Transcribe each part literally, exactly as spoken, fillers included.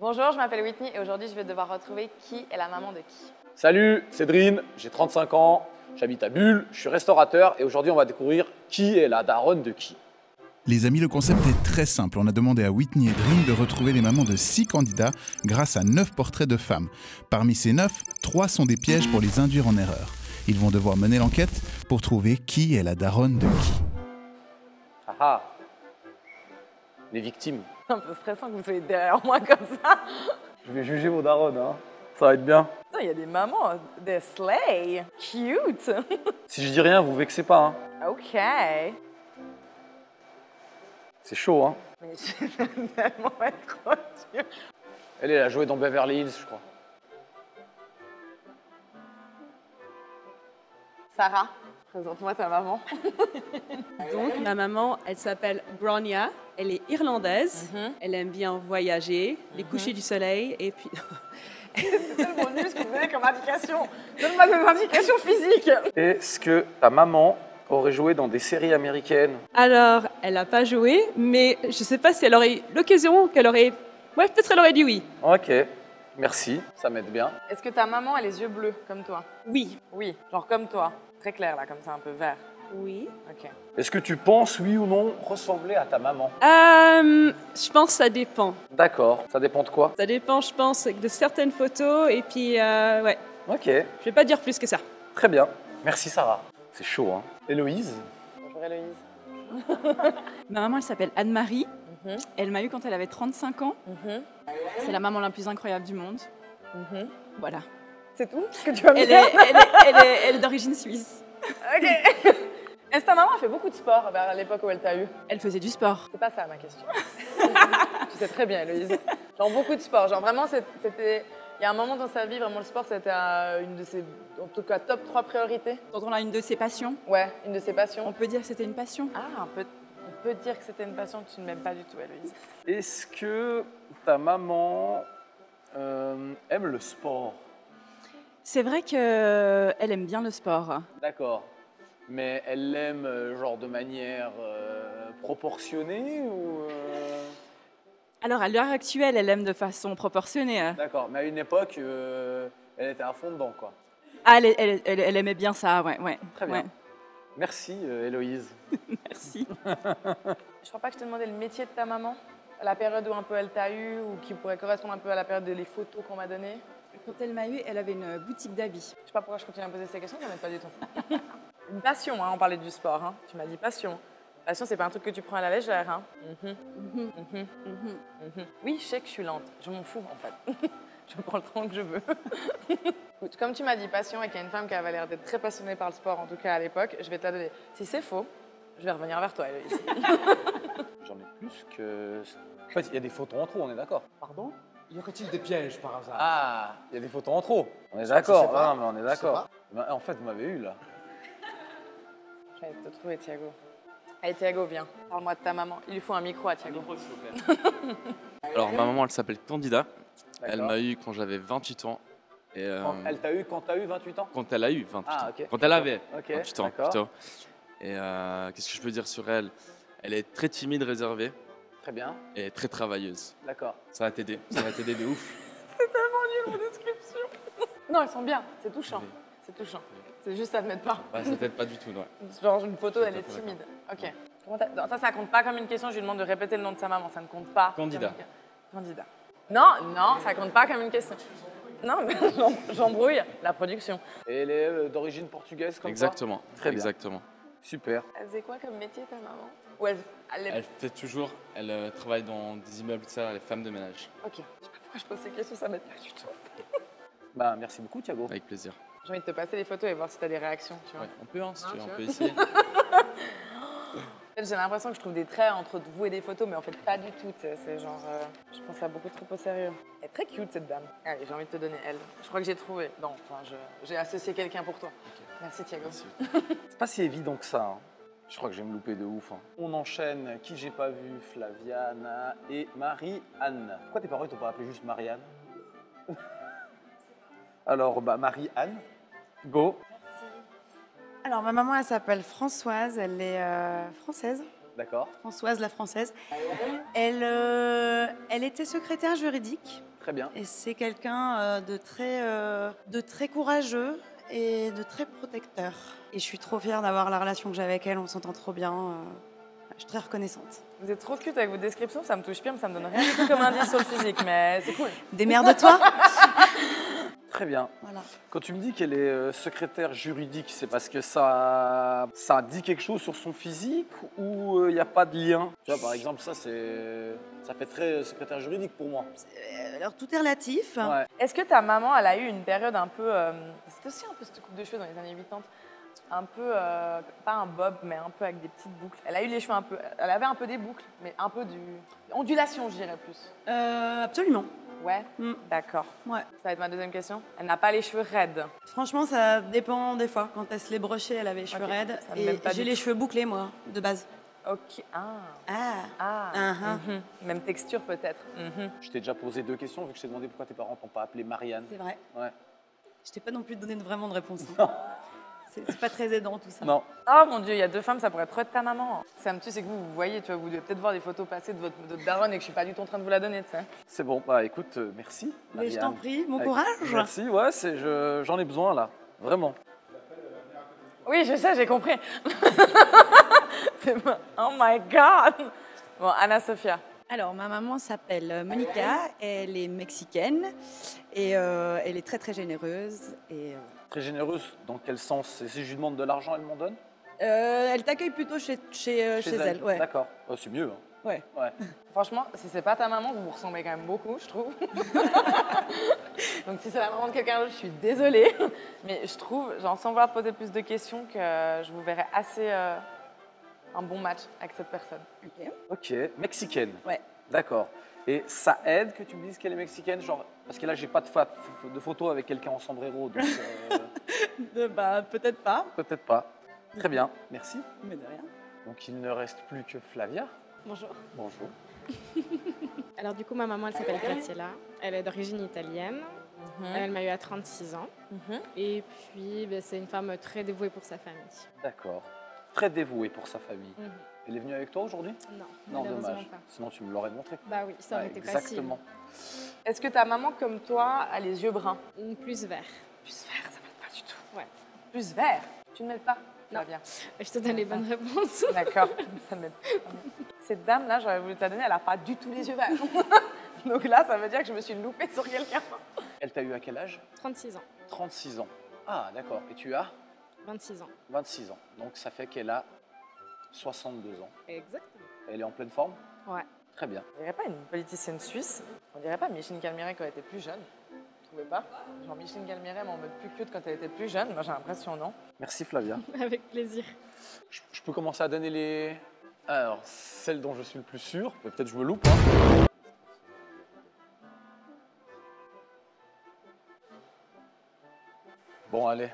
Bonjour, je m'appelle Whitney et aujourd'hui je vais devoir retrouver qui est la maman de qui. Salut, c'est Drin, j'ai trente-cinq ans, j'habite à Bulle, je suis restaurateur et aujourd'hui on va découvrir qui est la daronne de qui. Les amis, le concept est très simple. On a demandé à Whitney et Drin de retrouver les mamans de six candidats grâce à neuf portraits de femmes. Parmi ces neuf, trois sont des pièges pour les induire en erreur. Ils vont devoir mener l'enquête pour trouver qui est la daronne de qui. Ah ah, les victimes. C'est un peu stressant que vous soyez derrière moi comme ça. Je vais juger vos daronnes, hein. Ça va être bien. Il y a des mamans, des slays, cute. Si je dis rien, vous vexez pas, hein. Ok. C'est chaud, hein. Mais c'est tellement trop dur. Elle, elle a joué dans Beverly Hills, je crois. Sarah, présente-moi ta maman. Donc, ma maman, elle s'appelle Brania. Elle est irlandaise. Mm-hmm. Elle aime bien voyager, les mm-hmm. couchers du soleil et puis... C'est tellement nul ce que vous donnez comme indication. Donne-moi des indications physiques. Est-ce que ta maman... aurait joué dans des séries américaines? Alors, elle n'a pas joué, mais je ne sais pas si elle aurait eu l'occasion qu'elle aurait... Ouais, peut-être elle aurait dit oui. Ok, merci, ça m'aide bien. Est-ce que ta maman a les yeux bleus, comme toi? Oui. Oui, genre comme toi, très clair là, comme ça, un peu vert. Oui. Ok. Est-ce que tu penses, oui ou non, ressembler à ta maman? Euh, je pense que ça dépend. D'accord, ça dépend de quoi? Ça dépend, je pense, de certaines photos, et puis, euh, ouais. Ok. Je ne vais pas dire plus que ça. Très bien, merci Sarah. C'est chaud, hein. Héloïse. Bonjour Héloïse. Ma maman, elle s'appelle Anne-Marie. Mm-hmm. Elle m'a eu quand elle avait trente-cinq ans. Mm-hmm. C'est la maman la plus incroyable du monde. Mm-hmm. Voilà. C'est tout ce que tu vas me dire. Est, elle, est, elle, est, elle est d'origine suisse. Ok. Est-ce que ta maman a fait beaucoup de sport vers l'époque où elle t'a eu? Elle faisait du sport. C'est pas ça ma question. Tu sais très bien, Héloïse. Genre beaucoup de sport. Genre vraiment, c'était... Il y a un moment dans sa vie, vraiment, le sport, c'était une de ses, en tout cas, top trois priorités. Quand on a une de ses passions. Ouais, une de ses passions. On peut dire que c'était une passion. Ah, on peut, on peut dire que c'était une passion que tu ne m'aimes pas du tout, Héloïse. Est-ce que ta maman euh, aime le sport? C'est vrai qu'elle aime bien le sport. D'accord. Mais elle l'aime, genre, de manière euh, proportionnée ou... Euh... Alors, à l'heure actuelle, elle aime de façon proportionnée. D'accord, mais à une époque, euh, elle était à fond dedans, quoi. Ah, elle, elle, elle, elle aimait bien ça, ouais. ouais. Très bien. Ouais. Merci, euh, Héloïse. Merci. Je crois pas que je te demandais le métier de ta maman, la période où un peu elle t'a eu, ou qui pourrait correspondre un peu à la période des photos qu'on m'a données. Quand elle m'a eu, elle avait une boutique d'habits. Je sais pas pourquoi je continue à me poser ces questions, ça m'aide pas du tout. Une passion, hein, on parlait du sport, hein. Tu m'as dit passion. La passion, c'est pas un truc que tu prends à la légère, hein. Mm-hmm. Mm-hmm. Mm-hmm. Mm-hmm. Oui, je sais que je suis lente. Je m'en fous, en fait. Je prends le temps que je veux. Écoute, comme tu m'as dit passion et qu'il y a une femme qui avait l'air d'être très passionnée par le sport, en tout cas à l'époque, je vais te la donner. Si c'est faux, je vais revenir vers toi, Héloïse. J'en ai plus que... En fait, il y a des photos en trop, on est d'accord. Pardon? Y aurait-il des pièges, par hasard? Ah, il y a des photos en trop. On est d'accord. Ah, mais on est d'accord. Bah, en fait, vous m'avez eu, là. J'allais te trouver, Thiago. Allez, Thiago, viens. Parle-moi de ta maman. Il lui faut un micro à Thiago. Micro, s'il vous plaît. Alors, ma maman, elle s'appelle Cândida. Elle m'a eu quand j'avais vingt-huit ans. Et, euh... Elle t'a eu quand t'as eu vingt-huit ans? Quand elle a eu vingt-huit ans. Ah, okay. Quand elle avait okay. vingt-huit ans, plutôt. Et euh, qu'est-ce que je peux dire sur elle? Elle est très timide, réservée. Très bien. Et très travailleuse. D'accord. Ça va t'aider. Ça va t'aider de ouf. C'est tellement nul, mon description. Non, elles sont bien. C'est touchant. Oui. C'est touchant. C'est juste ça ne m'aide pas. Bah, ça ne t'aide pas du tout, ouais. Genre une photo, elle est timide. Ok. Non, ça, ça compte pas comme une question. Je lui demande de répéter le nom de sa maman. Ça ne compte pas. Cândida. Comme... Cândida. Non, non, ça compte pas comme une question. Non, mais j'embrouille la production. Et elle est d'origine portugaise, comme ça. Exactement. Très bien. Exactement. Super. Elle faisait quoi comme métier, ta maman? Ou elle... Elle, elle fait toujours. Elle euh, travaille dans des immeubles, tout ça. Elle est femme de ménage. Ok. Je sais pas pourquoi je pose ces questions. Ça m'aide pas du tout. Bah, merci beaucoup, Thiago. Avec plaisir. J'ai envie de te passer les photos et voir si tu as des réactions. Tu vois. Ouais, on peut, hein, si non, tu veux, on peut essayer. J'ai l'impression que je trouve des traits entre vous et des photos, mais en fait, pas du tout. C'est genre, euh, je pense à beaucoup trop au sérieux. Elle est très cute, cette dame. Allez, j'ai envie de te donner elle. Je crois que j'ai trouvé. Non, enfin, j'ai associé quelqu'un pour toi. Okay. Merci, Thiago. C'est pas si évident que ça. Hein. Je crois que je vais me louper de ouf. Hein. On enchaîne qui j'ai pas vu, Flaviana et Marie-Anne. Pourquoi tes parents t'ont pas appelé juste Marie-Anne? Alors, bah, Marie-Anne. Go. Merci. Alors, ma maman, elle s'appelle Françoise, elle est euh, française. D'accord. Françoise, la française. Elle, euh, elle était secrétaire juridique. Très bien. Et c'est quelqu'un de très, euh, de très courageux et de très protecteur. Et je suis trop fière d'avoir la relation que j'ai avec elle, on s'entend trop bien. Je suis très reconnaissante. Vous êtes trop cute avec vos descriptions, ça me touche bien, mais ça me donne rien du tout comme indice sur le physique, mais c'est cool. Démerde-toi. Très bien. Voilà. Quand tu me dis qu'elle est secrétaire juridique, c'est parce que ça, ça dit quelque chose sur son physique ou il n'y a pas de lien? Tu vois, par exemple, ça, ça fait très secrétaire juridique pour moi. Alors, tout est relatif. Ouais. Est-ce que ta maman, elle a eu une période un peu... Euh, c'était aussi un peu cette coupe de cheveux dans les années quatre-vingt-dix, un peu, euh, pas un bob, mais un peu avec des petites boucles. Elle a eu les cheveux un peu... Elle avait un peu des boucles, mais un peu du... ondulation, je dirais plus. Euh, absolument. Ouais, mmh. D'accord. Ouais. Ça va être ma deuxième question. Elle n'a pas les cheveux raides. Franchement, ça dépend des fois. Quand elle se les brochait, elle avait les cheveux okay. raides. Et j'ai les cheveux bouclés, moi, de base. Ok. Ah. Ah. ah. Uh -huh. mmh. Même texture, peut-être. Mmh. Je t'ai déjà posé deux questions, vu que je t'ai demandé pourquoi tes parents t'ont pas appelé Marie-Anne. C'est vrai. Ouais. Je t'ai pas non plus donné vraiment de réponse. Non. C'est pas très aidant tout ça. Non. Oh mon Dieu, il y a deux femmes, ça pourrait être de ta maman. Ça me tue, c'est que vous, vous voyez, tu vois, vous devez peut-être voir des photos passées de votre, de votre daronne et que je suis pas du tout en train de vous la donner, tu sais. C'est bon, bah écoute, euh, merci. Mais je t'en prie, bon courage. Merci, ouais, je, j'en ai besoin là, vraiment. Oui, je sais, j'ai compris. Oh my God. Bon, Ana Sofia. Alors, ma maman s'appelle Monica, elle est mexicaine et euh, elle est très très généreuse. Et, euh... Très généreuse, dans quel sens? Et si je lui demande de l'argent, elle m'en donne? euh, Elle t'accueille plutôt chez, chez, chez, chez elle, elle ouais. D'accord, oh, c'est mieux. Hein. Ouais. Ouais. Franchement, si c'est pas ta maman, vous vous ressemblez quand même beaucoup, je trouve. Donc si c'est la maman de quelqu'un d'autre, je suis désolée. Mais je trouve, genre, sans vouloir poser plus de questions, que je vous verrais assez... Euh... un bon match avec cette personne. Ok. Ok, mexicaine. Ouais. D'accord. Et ça aide que tu me dises qu'elle est mexicaine, genre parce que là j'ai pas de, de photo avec quelqu'un en sombrero. Donc, euh... bah peut-être pas. Peut-être pas. Très bien. Merci. Mais de rien. Donc il ne reste plus que Flavia. Bonjour. Bonjour. Alors du coup ma maman elle s'appelle Graciela, elle est d'origine italienne. Mm-hmm. Elle m'a eu à trente-six ans. Mm-hmm. Et puis bah, c'est une femme très dévouée pour sa famille. D'accord. Très dévouée pour sa famille. Mmh. Elle est venue avec toi aujourd'hui? Non. Non, dommage. Pas. Sinon, tu me l'aurais montré. Bah oui, ça aurait ouais, été exactement. Facile. Exactement. Est-ce que ta maman, comme toi, a les yeux bruns? Mmh, plus vert. Plus vert, ça ne m'aide pas du tout. Ouais. Plus vert? Tu ne m'aides pas? Non. Bien. Je te donne les bonnes réponses. D'accord, ça m'aide. Cette dame-là, j'aurais voulu te la donner, elle n'a pas du tout les yeux verts. Donc là, ça veut dire que je me suis loupée sur quelqu'un. Elle t'a eu à quel âge? trente-six ans. trente-six ans. Ah, d'accord. Et tu as? vingt-six ans. vingt-six ans. Donc ça fait qu'elle a soixante-deux ans. Exactement. Elle est en pleine forme? Ouais. Très bien. On dirait pas une politicienne suisse. On dirait pas Micheline Calmy-Rey quand elle était plus jeune. Vous trouvez pas? Genre Micheline Calmy-Rey mais en mode plus cute quand elle était plus jeune. Moi j'ai l'impression, non? Merci Flavia. Avec plaisir. Je, je peux commencer à donner les... Alors, celle dont je suis le plus sûr. Peut-être je me loupe. Hein. Bon, allez.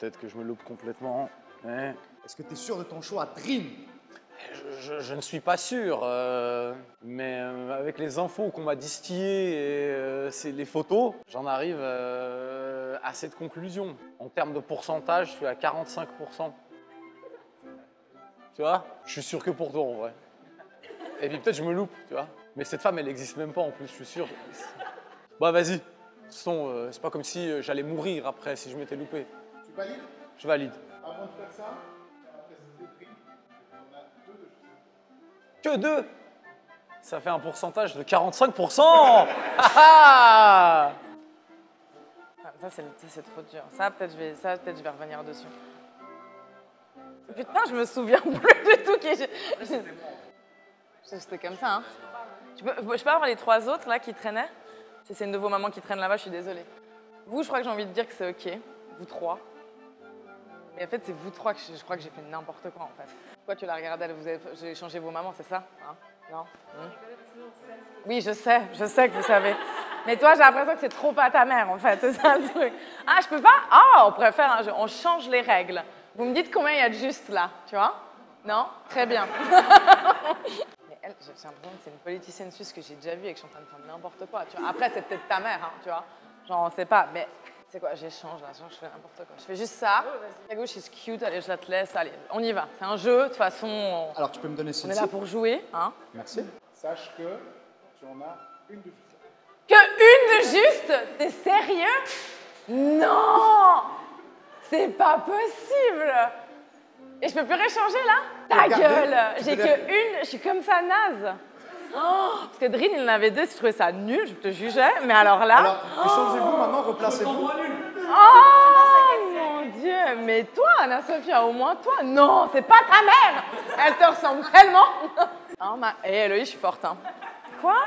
Peut-être que je me loupe complètement. Mais... Est-ce que tu es sûr de ton choix, Drin? je, je, je ne suis pas sûr, euh, mais euh, avec les infos qu'on m'a distillées et euh, les photos, j'en arrive euh, à cette conclusion. En termes de pourcentage, je suis à quarante-cinq pour cent. Tu vois? Je suis sûr que pour toi, en vrai. Et puis peut-être je me loupe, tu vois? Mais cette femme, elle n'existe même pas, en plus, je suis sûr. Bah vas-y. Euh, C'est pas comme si j'allais mourir après, si je m'étais loupé. Je valide. Je valide. Avant de faire ça, après cette prix, on a deux de choses. Que deux? Ça fait un pourcentage de quarante-cinq pour cent. Ah ça, c'est trop dur. Ça, peut-être, je vais, ça, peut-être, je vais revenir dessus. Putain, je me souviens plus du tout. Que je... C'était comme ça, hein. Je peux, je peux avoir les trois autres, là, qui traînaient? Si c'est une de vos mamans qui traîne là-bas, je suis désolée. Vous, je crois que j'ai envie de dire que c'est OK. Vous trois. Mais en fait, c'est vous trois que je, je crois que j'ai fait n'importe quoi, en fait. Pourquoi tu la regardais? J'ai changé vos mamans, c'est ça hein? Non mmh. Oui, je sais, je sais que vous savez. Mais toi, j'ai l'impression que c'est trop pas ta mère, en fait. C'est ça le truc. Ah, je peux pas? Ah, on préfère un jeu. On change les règles. Vous me dites combien il y a de juste, là, tu vois? Non? Très bien. Mais elle, j'ai l'impression que c'est une politicienne suisse que j'ai déjà vue et que je suis en train de faire n'importe quoi. Tu vois? Après, c'est peut-être ta mère, hein, tu vois? Genre, on sait pas, mais... C'est quoi, j'échange là, je fais n'importe quoi. Je fais juste ça. La gauche is cute, allez, je la te laisse, allez, on y va. C'est un jeu, de toute façon. On... Alors tu peux me donner ceci. On est là pour jouer, hein. Merci. Sache que tu en as une de juste. Que une de juste? T'es sérieux? Non! C'est pas possible! Et je peux plus réchanger là? Ta Regardez, gueule! J'ai que une, je suis comme ça naze. Oh, parce que Drin, il en avait deux, tu trouvais ça nul, je te jugeais, mais alors là... Alors, échangez-vous oh, maintenant, replacez-vous. Oh mon Dieu, mais toi, Anna-Sophia, au moins toi, non, c'est pas ta mère. Elle te ressemble tellement. Oh, ma... Hé, Héloïse, je suis forte, hein. Quoi?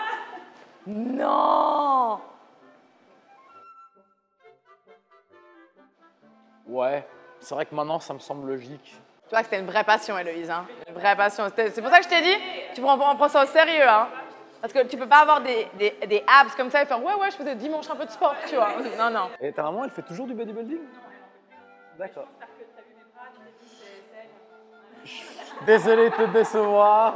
Non. Ouais, c'est vrai que maintenant, ça me semble logique. Tu vois que c'était une vraie passion, Héloïse, hein. Une vraie passion. C'est pour ça que je t'ai dit, tu prends, on prend ça au sérieux, hein. Parce que tu peux pas avoir des, des, des abs comme ça et faire « Ouais, ouais, je faisais dimanche un peu de sport, tu vois. » Non, non. Et ta maman, elle fait toujours du bodybuilding? D'accord. Désolée de te décevoir.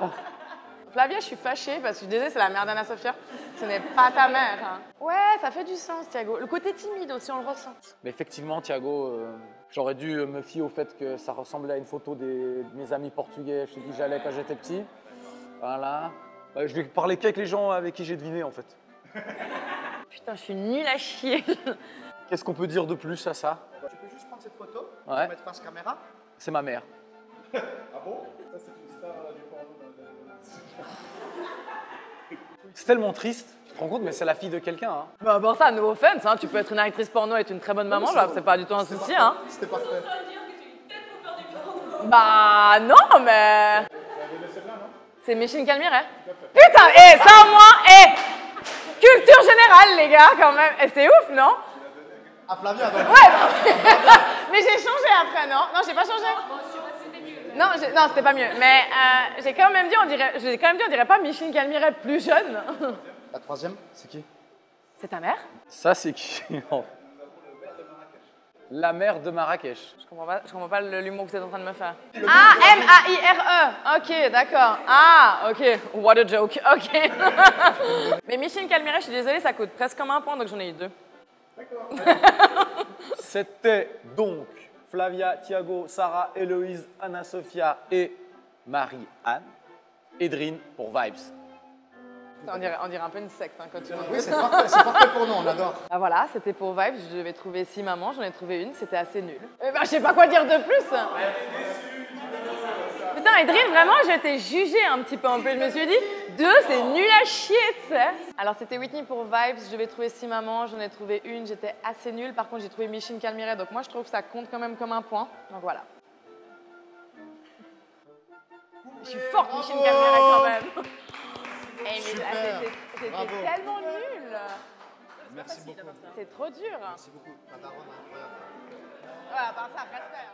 Flavia, je suis fâchée parce que je disais, c'est la mère d'Anna-Sophia. Ce n'est pas ta mère, hein. Ouais, ça fait du sens, Thiago. Le côté timide aussi, on le ressent. Mais effectivement, Thiago... Euh... J'aurais dû me fier au fait que ça ressemblait à une photo des, de mes amis portugais chez qui j'allais quand j'étais petit. Voilà. Je vais parler qu'avec les gens avec qui j'ai deviné en fait. Putain, je suis nulle à chier. Qu'est-ce qu'on peut dire de plus à ça? Tu peux juste prendre cette photo, ouais. Mettre face caméra. C'est ma mère. Ah bon? Ça c'est une star du porno. C'est tellement triste. Tu te rends compte, mais c'est la fille de quelqu'un. Hein. Bah, bon, ça, no offense, hein. Tu peux être une actrice porno et être une très bonne maman, c'est pas du tout un souci. Hein. C'était parfait. Bah, non, mais. C'est Micheline Calmy-Rey. Putain, hé, ça au moins, hé! Culture générale, les gars, quand même. C'est ouf, non? À Flavia, donc. Ouais, mais j'ai changé après, non? Non, j'ai pas changé. Non, non, c'était pas mieux. Mais euh, j'ai quand même dit, on dirait, j'ai quand même dit, on dirait pas Micheline Calmy-Rey plus jeune. La troisième, c'est qui? C'est ta mère? Ça, c'est qui? La mère de Marrakech. Je comprends pas, je comprends pas l'humour que vous êtes en train de me faire. Ah, M A I R E. Ok, d'accord. Ah, ok. What a joke. Ok. Mais Micheline Calmy-Rey, je suis désolée, ça coûte presque comme un point, donc j'en ai eu deux. D'accord. C'était donc Flavia, Thiago, Sarah, Héloïse, Anna-Sophia et Marie-Anne. Et Drin pour Vibes. On dirait, on dirait un peu une secte hein, quand tu vois. Oui, c'est parfait, c'est parfait pour nous, on adore. Ah voilà, c'était pour Vibes, je devais trouver six mamans, j'en ai trouvé une, c'était assez nul. Eh ben, je sais pas quoi dire de plus. Putain, Drin, vraiment, j'ai été jugée un petit peu en peu. Je me suis dit, deux, c'est nul à chier, tu sais. Alors, c'était Whitney pour Vibes, je devais trouver six mamans, j'en ai trouvé une, j'étais assez nulle. Par contre, j'ai trouvé Micheline Calmy-Rey, donc moi, je trouve que ça compte quand même comme un point. Donc voilà. Je suis forte, Micheline Calmy-Rey, quand même. Hey, c'était tellement nul. Merci beaucoup. C'est trop dur. Merci beaucoup. Voilà, par ça, respect.